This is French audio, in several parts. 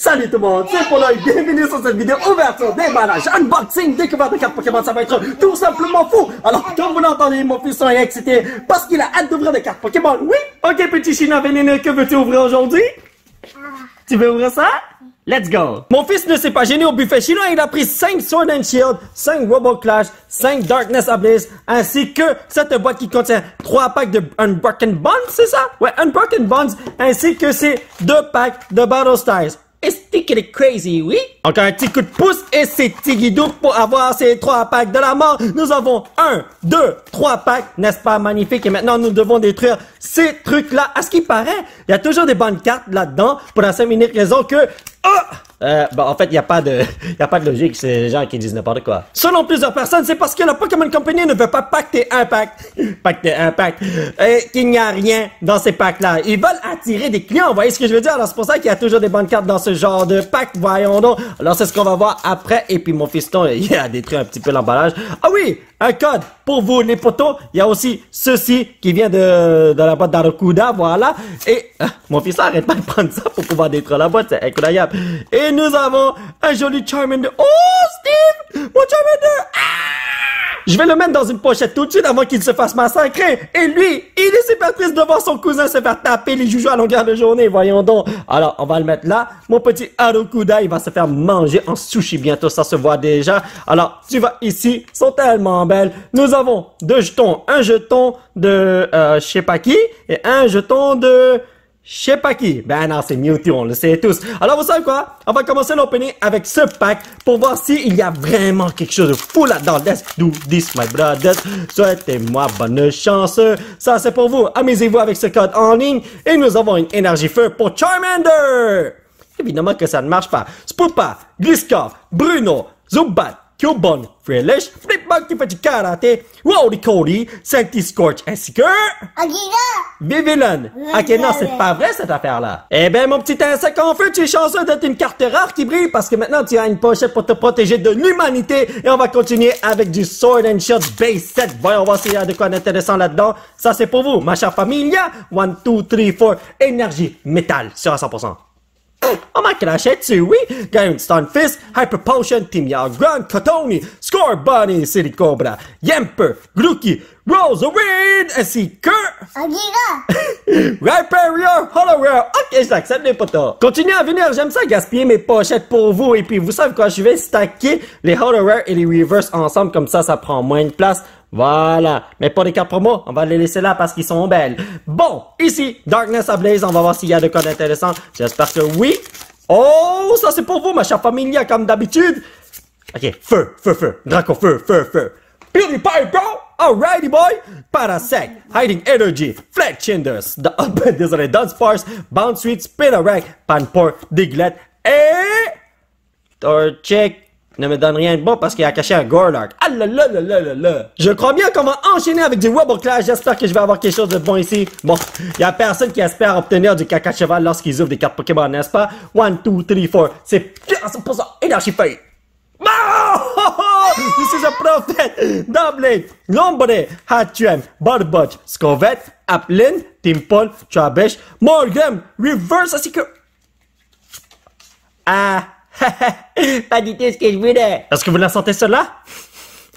Salut tout le monde, c'est Polo et bienvenue sur cette vidéo ouverture, déballage, unboxing, découverte de 4 Pokémon, ça va être tout simplement fou! Alors comme vous l'entendez, mon fils est excité parce qu'il a hâte d'ouvrir des 4 Pokémon, oui! Ok petit Chinois vénéneux, que veux-tu ouvrir aujourd'hui? Tu veux ouvrir ça? Let's go! Mon fils ne s'est pas gêné au buffet chinois, il a pris 5 Sword and Shield, 5 Roboclash, 5 Darkness Ablaze, ainsi que cette boîte qui contient 3 packs de Unbroken Bonds, c'est ça? Ouais, Unbroken Bonds, ainsi que ces 2 packs de Battle Styles. Est-ce qu'il est crazy, oui? Encore un petit coup de pouce et c'est Tigidou pour avoir ces 3 packs de la mort. Nous avons 1, 2, 3 packs, n'est-ce pas magnifique? Et maintenant, nous devons détruire ces trucs-là. À ce qui paraît, il y a toujours des bonnes cartes là-dedans pour la simple unique raison que... Oh! Bon, en fait, il n'y a pas de logique, c'est les gens qui disent n'importe quoi. Selon plusieurs personnes, c'est parce que la Pokémon Company ne veut pas pacter un pack. Pacter un pack. Et qu'il n'y a rien dans ces packs-là. Ils veulent attirer des clients, vous voyez ce que je veux dire? Alors, c'est pour ça qu'il y a toujours des bonnes cartes dans ce genre de pack, voyons donc. Alors, c'est ce qu'on va voir après. Et puis, mon fiston, il a détruit un petit peu l'emballage. Ah oui! Un code pour vous, les potos. Il y a aussi ceci qui vient de la boîte d'Arokuda, voilà. Et, mon fiston, arrête pas de prendre ça pour pouvoir détruire la boîte, c'est incroyable. Et, nous avons un joli Charmander. Oh, Steve! Mon Charmander! Ah! Je vais le mettre dans une pochette tout de suite avant qu'il se fasse massacrer. Et lui, il est super triste de voir son cousin se faire taper les joujoux à longueur de journée. Voyons donc. Alors, on va le mettre là. Mon petit Arokuda, il va se faire manger en sushi bientôt. Ça se voit déjà. Alors, tu vas ici. Ils sont tellement belles. Nous avons 2 jetons. Un jeton de je sais pas qui. Et un jeton de... je sais pas qui. Ben non, c'est Mewtwo, on le sait tous. Alors vous savez quoi? On va commencer l'opening avec ce pack pour voir s'il y a vraiment quelque chose de fou là-dedans. Let's do this, my brothers. Souhaitez-moi bonne chance. Ça, c'est pour vous. Amusez-vous avec ce code en ligne. Et nous avons une énergie feu pour Charmander. Évidemment que ça ne marche pas. Spoopa, Griscoff, Bruno, Zubat, Cuban, Freelish, Flipbug qui fait du karaté, Wally Cody, Scorch, ainsi que... Aguila! Babylon! Ok, non, c'est pas vrai cette affaire-là. Eh ben, mon petit insecte en feu, tu es chanceux d'être une carte rare qui brille parce que maintenant tu as une pochette pour te protéger de l'humanité et on va continuer avec du Sword and Shield Base 7. Voyons voir s'il y a de quoi d'intéressant là-dedans. Ça, c'est pour vous, ma chère famille. 1, 2, 3, 4, énergie, métal, sur 100%. On m'a craché dessus, oui! Game Stone Fist, Hyper propulsion, Team Yo, Grand Cotoni, Score Bunny, City Cobra, Yamper, Glucky, Rose Wind, ainsi que... Aguila! Hyperior, Hollow Rare, ok, j'accepte les potos. Continuez à venir, j'aime ça gaspiller mes pochettes pour vous, et puis vous savez quoi, je vais stacker les Hollow Rare et les Reverse ensemble, comme ça, ça prend moins de place. Voilà. Mais pour les cartes promo, on va les laisser là parce qu'ils sont belles. Bon, ici, Darkness Ablaze, on va voir s'il y a de quoi d'intéressant. J'espère que oui. Oh, ça c'est pour vous, ma chère famille, comme d'habitude. Ok, feu, feu, feu. Draco, feu, feu, feu. PewDiePie, bro! Alrighty, boy! Parasect, Hiding Energy, Flat Chinders, désolé, Dance Force, Bounce Sweet, Spinarak, Panpour, Diglett, et... Torchic. Ne me donne rien de bon parce qu'il a caché un Gorlark. Ah là là là là là là. Je crois bien qu'on va enchaîner avec du Roboclash. J'espère que je vais avoir quelque chose de bon ici. Bon, il y a personne qui espère obtenir du caca cheval lorsqu'ils ouvrent des cartes Pokémon, n'est-ce pas? 1, 2, 3, 4. C'est 100% énergie feuille. This is a prophet. Double, Lombre, Hatchuem, Barbotch, Scovette, Aplin, Timpol, Trabesh, Morgan, Reverse, ainsi que... Ah... pas du tout ce que je voulais. Est-ce que vous la sentez cela?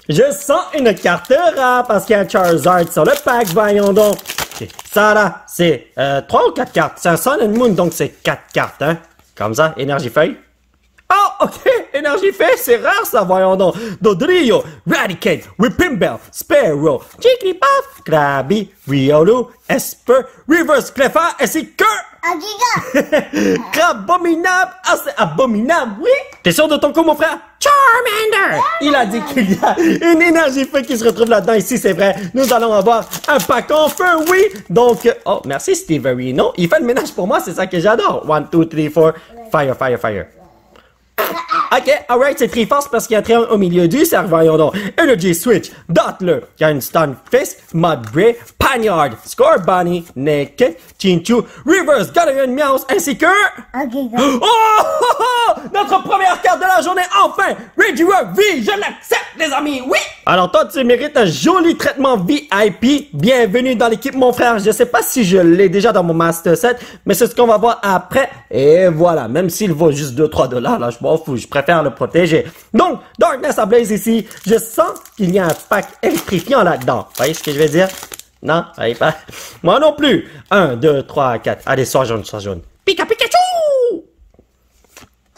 Je sens une carte rare parce qu'il y a un Charizard sur le pack, voyons donc. Okay. Ça là, c'est 3 ou 4 cartes. C'est un Sun and Moon, donc c'est 4 cartes, hein. Comme ça, énergie feuille. Oh, ok, énergie feuille, c'est rare ça, voyons donc. Dodrio, Radicate, Whippimbell, Sparrow, Jigglypuff, Krabby, Riolu, Esper, Reverse, Cleffa, ainsi que... Abominable! Ah, c'est abominable, oui! T'es sûr de ton coup, mon frère? Charmander! Il a dit qu'il y a une énergie feu qui se retrouve là-dedans. Ici, c'est vrai. Nous allons avoir un pack en feu, oui! Donc, oh, merci, Steve Arino. Il fait le ménage pour moi, c'est ça que j'adore. 1, 2, 3, 4, fire, fire, fire. Ok, alright, c'est Triforce parce qu'il y a un triangle au milieu du cerveau, voyons donc. Energy Switch, Dottler, Game Stone Fist, Mudbray, Panyard, Score Bunny, Naked, Chinchu, Reverse, Galarian Meowth, ainsi que... Okay, oh, oh, oh! Notre première carte de la journée, enfin! Regirock V, je l'accepte, les amis, oui! Alors toi, tu mérites un joli traitement VIP. Bienvenue dans l'équipe, mon frère. Je sais pas si je l'ai déjà dans mon Master 7, mais c'est ce qu'on va voir après. Et voilà, même s'il vaut juste 2-3 $, là, je m'en fous. Je préfère le protéger. Donc, Darkness Ablaze ici. Je sens qu'il y a un pack électrifiant là-dedans. Vous voyez ce que je veux dire? Non? Vous voyez pas? Moi non plus. 1, 2, 3, 4. Allez, sois jaune. Pika Pikachu!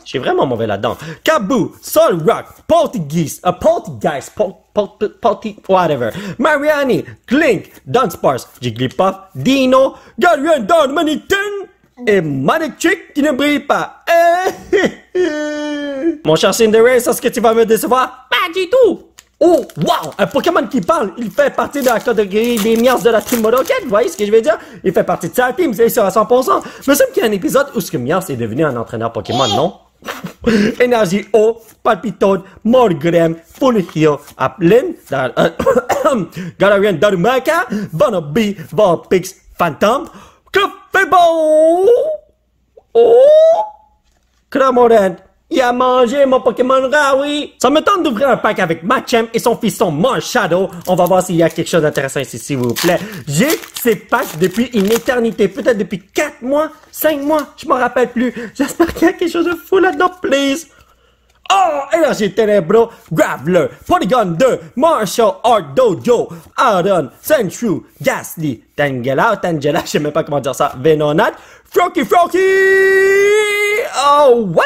Je suis vraiment mauvais là-dedans. Kaboo, Sol Rock, Poltergeist, whatever. Mariani, Clink, Dunsparce, Jigglypuff, Dino, Galien Don Manitin et Manectric qui ne brille pas. Mon cher Cinderella, est-ce que tu vas me décevoir? Pas du tout! Oh, wow! Un Pokémon qui parle, il fait partie de la catégorie des mias de la team Modoken, vous voyez ce que je veux dire? Il fait partie de sa team, c'est sûr à 100%. Mais c'est qu'il y a un épisode où ce que Mias est devenu un entraîneur Pokémon, non? Énergie O, Palpitoad, Morgrem, Fulhio, Aplin, Galarian Darumaka, Bonobi, Vulpix, Phantom, Clefable, oh, Cramorant. Il a mangé mon Pokémon rare, oui! Ça me tente d'ouvrir un pack avec Machamp et son fiston Marshadow. On va voir s'il y a quelque chose d'intéressant ici, s'il vous plaît. J'ai ces packs depuis une éternité, peut-être depuis 4 mois, 5 mois, je m'en rappelle plus. J'espère qu'il y a quelque chose de fou là-dedans, please! Oh! Énergie Ténébro, Graveler, Polygon 2, Martial Art Dojo, Aaron, Senshu, Ghastly, Tangela, je sais même pas comment dire ça, Venonat, Froakie! Oh, what?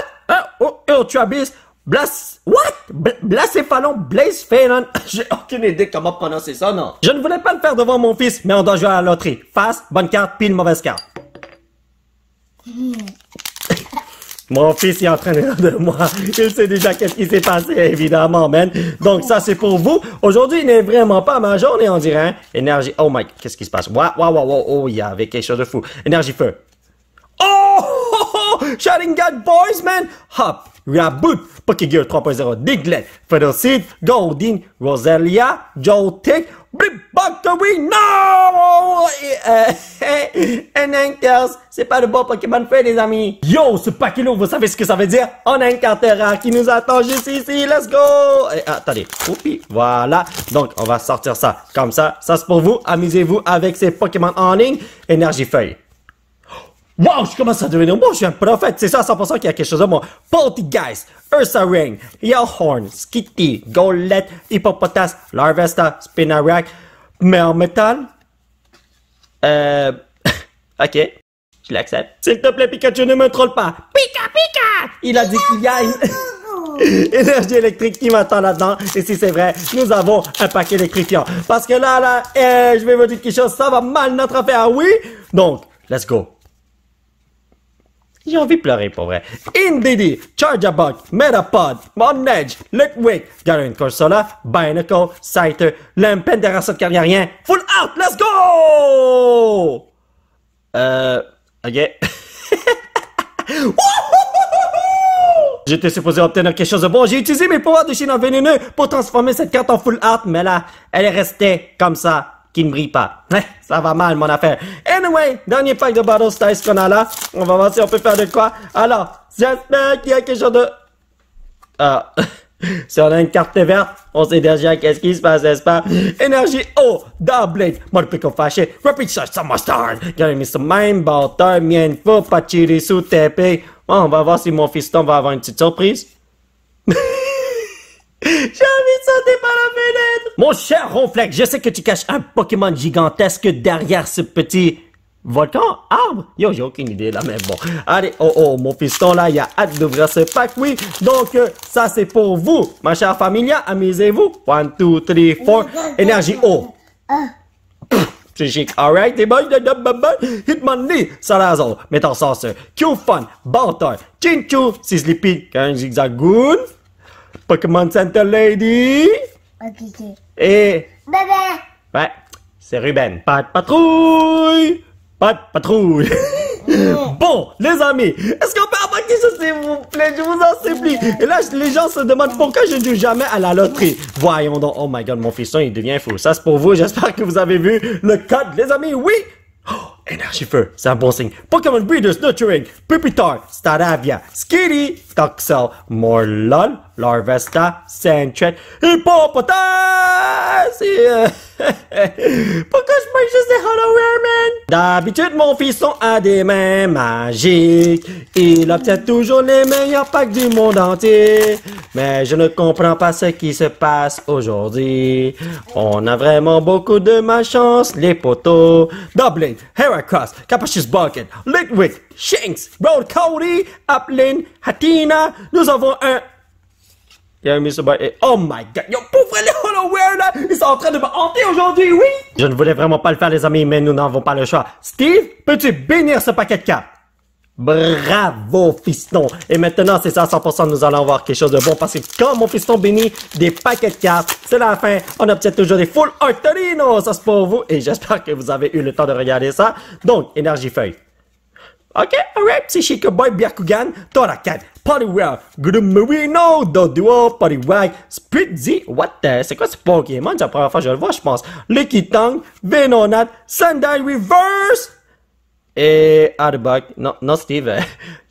Oh, Ultrabis, Blast... What? Blacéphallon, Blaze Phelan. J'ai aucune idée comment prononcer ça, non? Je ne voulais pas le faire devant mon fils, mais on doit jouer à la loterie. Face, bonne carte, pile, mauvaise carte. Mon fils est en train de rire de moi. Il sait déjà qu'est-ce qui s'est passé, évidemment, man. Donc ça, c'est pour vous. Aujourd'hui, il n'est vraiment pas ma journée, on dirait, hein? Énergie... Oh, my... Qu'est-ce qui se passe? Waouh, oh, il y avait quelque chose de fou. Énergie feu. Sharingan Boys, man! Hop, Raboot, Pokégear 3.0, Diglett, Fiddlecid, Goldeen, Roselia, Joltik, Flipbug, no! Enanctors, c'est pas le bon Pokémon fait, les amis. Yo, ce paquet-là, vous savez ce que ça veut dire? On a un Cartera qui nous attend juste ici, let's go! Et, attendez, oupi, voilà. Donc, on va sortir ça, comme ça. Ça, c'est pour vous, amusez-vous avec ces Pokémon en ligne. Énergie Feuille. Wow, je commence à devenir bon, je suis un prophète, c'est ça, 100% qu'il y a quelque chose de bon. Poltergeist, Ursaring, Yellhorn, Skitty, Golette, Hippopotas, Larvesta, Spinarak, Melmetal. Ok, je l'accepte. S'il te plaît, Pikachu, ne me troll pas. Pika, Pika! Il a dit qu'il y a une... énergie électrique qui m'attend là-dedans. Et si c'est vrai, nous avons un paquet électrifiant. Parce que là, je vais vous dire quelque chose, ça va mal notre affaire, oui? Donc, let's go. J'ai envie de pleurer pour vrai. Indeedee, Charjabug, Metapod, Monedge, Litwick, Garen Corsola, Binacle, Scyther, Lampen derrière ça de carrière. Full out, let's go! Ok. J'étais supposé obtenir quelque chose de bon. J'ai utilisé mes pouvoirs de chine enveneneux pour transformer cette carte en full out, mais là, elle est restée comme ça. Qui ne brille pas. Ça va mal, mon affaire. Anyway, dernier pack de Battle Styles qu'on a là. On va voir si on peut faire de quoi. Alors, j'espère qu'il y a quelque chose de... Ah. Si on a une carte verte, on sait déjà qu'est-ce qui se passe, n'est-ce pas? Énergie O, Darkblade, Morpico Fâché, Rapid Shot, Summerstorm, Galamis Mime, Baltar, Mienfo, Pachirisu, TP. Bon, on va voir si mon fiston va avoir une petite surprise. Mon cher Ronflex, je sais que tu caches un Pokémon gigantesque derrière ce petit volcan, arbre. Yo, j'ai aucune idée là, mais bon. Allez, oh, mon piston là, il a hâte d'ouvrir ce pack, oui. Donc, ça c'est pour vous, ma chère familia, amusez-vous. 1, 2, 3, 4, énergie O. C'est chic, alright, t'es bon, Hitmonlee, Salazo, Métansenseur, Q-Fun, Baltar, Chinchu, Sizzlipede, Karin Zigzagoon, Pokémon Center Lady. Okay. Et... Bébé. Ouais, c'est Ruben. Pas de patrouille. Pas de patrouille. Bon, les amis, est-ce qu'on peut avoir quelque chose, s'il vous plaît? Je vous en supplie. Et là, les gens se demandent pourquoi je ne joue jamais à la loterie. Voyons donc. Oh my god, mon fiston, il devient fou. Ça, c'est pour vous. J'espère que vous avez vu le code, les amis. Oui. Oh, énergie feu, c'est un bon signe. Pokémon Breeders Nurturing, Pupitar, Staravia, Skitty, Toxel, Morlul, Larvesta, Sandshred, Hippopotas! Pourquoi je mange juste des Hollowware, man? D'habitude, mon fiston a des mains magiques. Il obtient toujours les meilleurs packs du monde entier. Mais je ne comprends pas ce qui se passe aujourd'hui. On a vraiment beaucoup de malchance, les poteaux. Dublin, Heracross, Capacious Bucket, Liquid, Shanks, Broad Cody, Uplin, Hatina. Nous avons un... Il y a un Mr. Boy et oh my god, yo, pauvre les Hollowware là, ils sont en train de me hanter aujourd'hui, oui! Je ne voulais vraiment pas le faire, les amis, mais nous n'avons pas le choix. Steve, peux-tu bénir ce paquet de cartes? Bravo, fiston! Et maintenant, c'est ça, 100%, nous allons avoir quelque chose de bon parce que quand mon fiston bénit des paquets de cartes, c'est la fin, on obtient toujours des full Artorinos, ça c'est pour vous et j'espère que vous avez eu le temps de regarder ça. Donc, énergie feuille. Ok, alright, c'est Chicoboy, Byakugan, Toracat, Poliwag, Grumerino, Doduo, Poliwag, Spritzy, what the, c'est quoi ce Pokémon? C'est la première fois que je le vois, je pense. Lickitung, Venonat, Sandai Reverse, et Arbok. Non, non Steve, il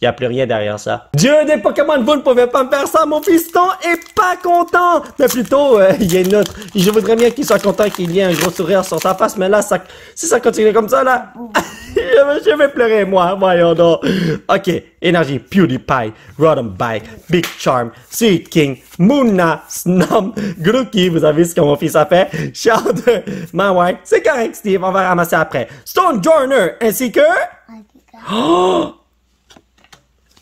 n'y a plus rien derrière ça. Dieu des Pokémon, vous ne pouvez pas me faire ça, mon fiston est pas content. Mais plutôt, il est neutre. Je voudrais bien qu'il soit content qu'il y ait un gros sourire sur sa face, mais là, ça, si ça continue comme ça, là... Je vais pleurer, moi, voyons donc. Ok, énergie, PewDiePie, Rotombike, Big Charm, Sea King, Moona, Snom, Grookey, vous avez ce que mon fils a fait, Shard, Mawai, c'est correct, Steve, on va ramasser après. Stonejourner, ainsi que... Oh!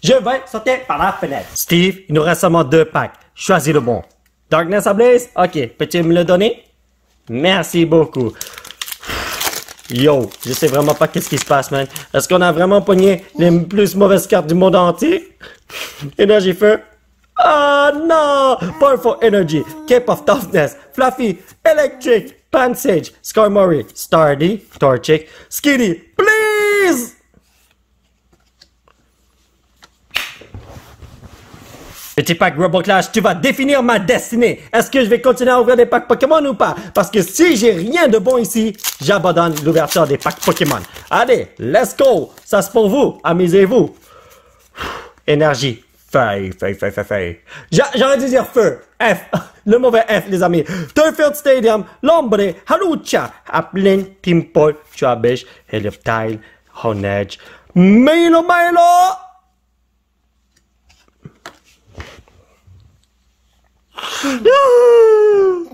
Je vais sauter par la fenêtre. Steve, il nous reste seulement 2 packs. Choisis le bon. Darkness Ablaze, ok, peux-tu me le donner? Merci beaucoup. Yo, je sais vraiment pas qu'est-ce qui se passe, man. Est-ce qu'on a vraiment pogné les plus mauvaises cartes du monde entier? Énergie feu. Ah non! Powerful Energy, Cape of Toughness, Fluffy, Electric, Pansage, Skarmory, Starly, Torchic, Skitty, please! Petit pack Roboclash, tu vas définir ma destinée. Est-ce que je vais continuer à ouvrir des packs Pokémon ou pas? Parce que si j'ai rien de bon ici, j'abandonne l'ouverture des packs Pokémon. Allez, let's go! Ça c'est pour vous, amusez-vous. Énergie, feuille. J'aurais dû dire feu, F, le mauvais F les amis. Turfield Stadium, Lombre, Halucha, Aplin, Timpol, Chubbish, Elliptile, Honedge, Milo!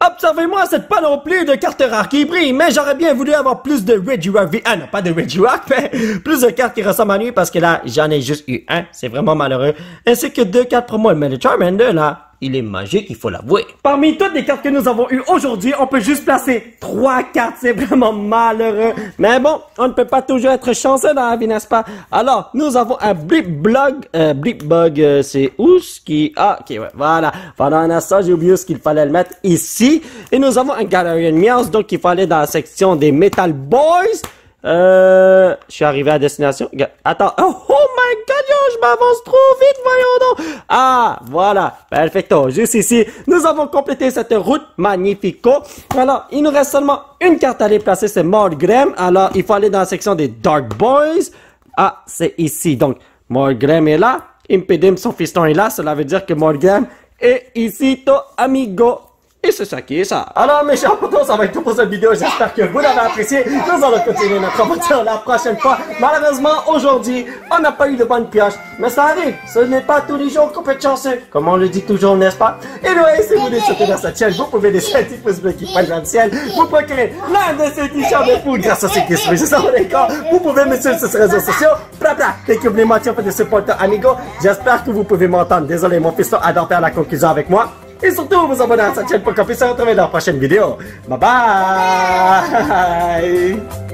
Observez-moi cette panoplie de cartes rares qui brillent, mais j'aurais bien voulu avoir plus de Regirock V. Ah non, pas de Regirock, mais plus de cartes qui ressemblent à lui parce que là, j'en ai juste eu un, c'est vraiment malheureux. Ainsi que 2 cartes pour moi, mais le Charmander là, il est magique, il faut l'avouer. Parmi toutes les cartes que nous avons eues aujourd'hui, on peut juste placer 3 cartes, c'est vraiment malheureux. Mais bon, on ne peut pas toujours être chanceux dans la vie, n'est-ce pas? Alors, nous avons un Flipbug, c'est où ce qui... Ah, ok, ouais, voilà. Pendant un instant, j'ai oublié ce qu'il fallait le mettre ici. Et nous avons un Galarian Meowth, donc il faut aller dans la section des Metal Boys. Je suis arrivé à destination. Attends. Oh my god, yo, je m'avance trop vite, voyons donc. Ah, voilà. Perfecto. Juste ici, nous avons complété cette route. Magnifico. Alors, il nous reste seulement 1 carte à déplacer, c'est Morgrem. Alors, il faut aller dans la section des Dark Boys. Ah, c'est ici. Donc, Morgrem est là. Impedim, son fiston est là. Cela veut dire que Morgrem est ici, to amigo. Et c'est ça qui est ça. Alors mes chers potos, ça va être tout pour cette vidéo. J'espère que vous l'avez apprécié. Nous allons continuer notre aventure la prochaine fois. Malheureusement, aujourd'hui, on n'a pas eu de bonne pioche. Mais ça arrive. Ce n'est pas tous les jours qu'on peut être chanceux. Comme on le dit toujours, n'est-ce pas? Et ouais, si vous voulez soutenir cette chaîne, vous pouvez laisser un petit pouce bleu qui pointe vers le ciel. Vous pouvez créer l'un de ces t-shirts de foule grâce à ceux qui se sont d'accord. Vous pouvez me suivre sur ces réseaux sociaux. Blabla. Découvrez moi pour des supporters amigos. J'espère que vous pouvez m'entendre. Désolé, mon fiston adore faire la conclusion avec moi. Et surtout, vous abonnez à cette chaîne pour qu'on puisse se retrouver dans la prochaine vidéo. Bye bye!